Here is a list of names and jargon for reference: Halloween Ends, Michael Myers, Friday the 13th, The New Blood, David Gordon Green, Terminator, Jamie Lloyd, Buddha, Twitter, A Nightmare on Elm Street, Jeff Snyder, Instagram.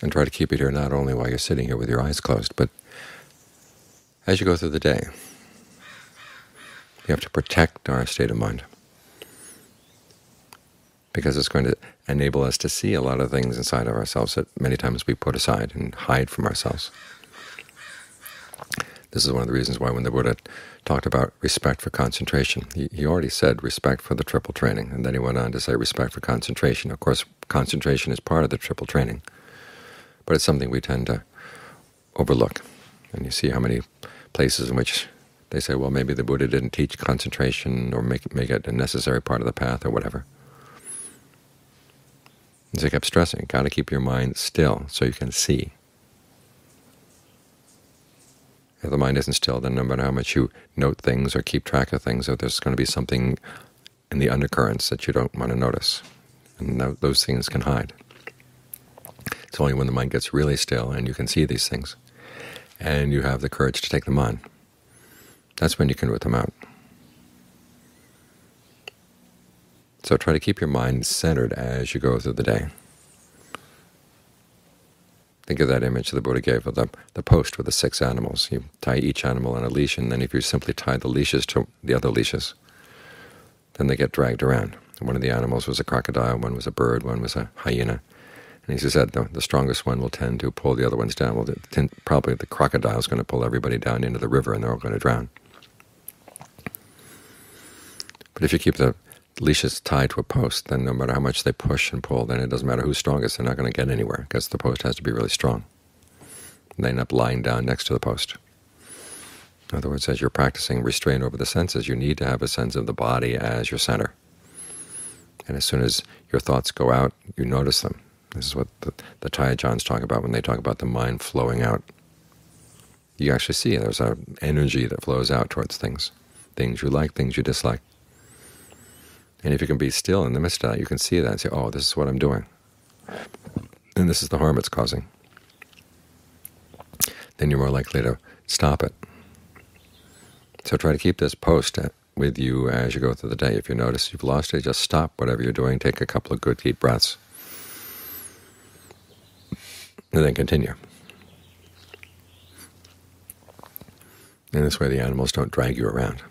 And try to keep it here not only while you're sitting here with your eyes closed, but as you go through the day. You have to protect our state of mind, because it's going to enable us to see a lot of things inside of ourselves that many times we put aside and hide from ourselves. This is one of the reasons why when the Buddha talked about respect for concentration, he already said respect for the triple training, and then he went on to say respect for concentration. Of course, concentration is part of the triple training, but it's something we tend to overlook. And you see how many places in which they say, well, maybe the Buddha didn't teach concentration or make it a necessary part of the path or whatever. And so he kept stressing, you've got to keep your mind still so you can see. If the mind isn't still, then no matter how much you note things or keep track of things, there's going to be something in the undercurrents that you don't want to notice, and those things can hide. It's only when the mind gets really still and you can see these things, and you have the courage to take them on, that's when you can root them out. So try to keep your mind centered as you go through the day. Think of that image the Buddha gave of the post with the 6 animals. You tie each animal on a leash, and then if you simply tie the leashes to the other leashes, then they get dragged around. One of the animals was a crocodile, one was a bird, one was a hyena. And he said the strongest one will tend to pull the other ones down. Well, probably the crocodile is going to pull everybody down into the river, and they're all going to drown. But if you keep the leashes tied to a post, then no matter how much they push and pull, then it doesn't matter who's strongest, they're not going to get anywhere, because the post has to be really strong. And they end up lying down next to the post. In other words, as you're practicing restraint over the senses, you need to have a sense of the body as your center. And as soon as your thoughts go out, you notice them. This is what the Thayajans talk about when they talk about the mind flowing out. You actually see there's an energy that flows out towards things, things you like, things you dislike. And if you can be still in the midst of that, you can see that and say, oh, this is what I'm doing, and this is the harm it's causing. Then you're more likely to stop it. So try to keep this post with you as you go through the day. If you notice you've lost it, just stop whatever you're doing, take a couple of good deep breaths, and then continue. And this way the animals don't drag you around.